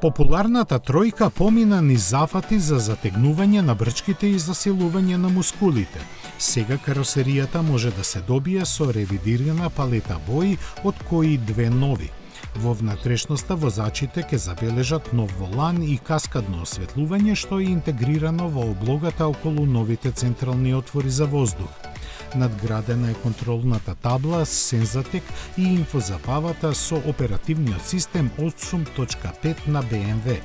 Популарната тројка помина низ зафати за затегнување на брчките и засилување на мускулите. Сега каросеријата може да се добие со ревидирана палета бои, од кои две нови. Во внатрешноста возачите ќе забележат нов волан и каскадно осветлување што е интегрирано во облогата околу новите централни отвори за воздух. Надградена е контролната табла с сензатек и инфозапавата со оперативниот систем 8.5 на BMW.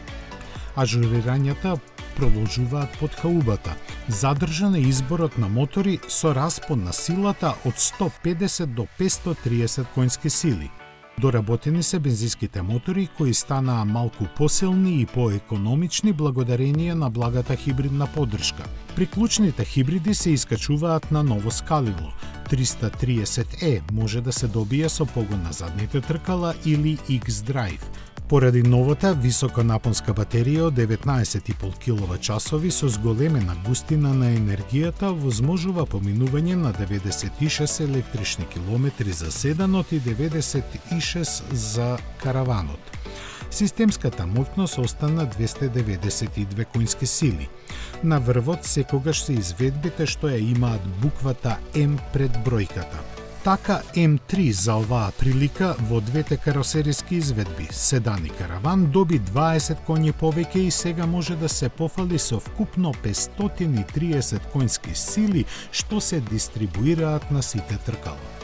Ажурирањата продолжуваат под хаубата. Задржан е изборот на мотори со распон на силата од 150 до 530 конски сили. Доработени се бензинските мотори кои станаа малку посилни и поекономични благодарение на благата хибридна поддршка. Приклучните хибриди се искачуваат на ново скалило. 330e може да се добие со погон на задните тркала или X-Drive. Поради новата високонапонска батерија од 19,5 киловат-часови со зголемена густина на енергијата возможува поминување на 96 електрични километри за седанот и 96 за караванот. Системската моќност остана 292 конски сили. На врвот секогаш се изведбите што ја имаат буквата М пред бројката. Така М3 за оваа прилика во двете каросериски изведби, седан и караван, доби 20 коњи повеќе и сега може да се пофали со вкупно 530 конјски сили што се дистрибуираат на сите тркала.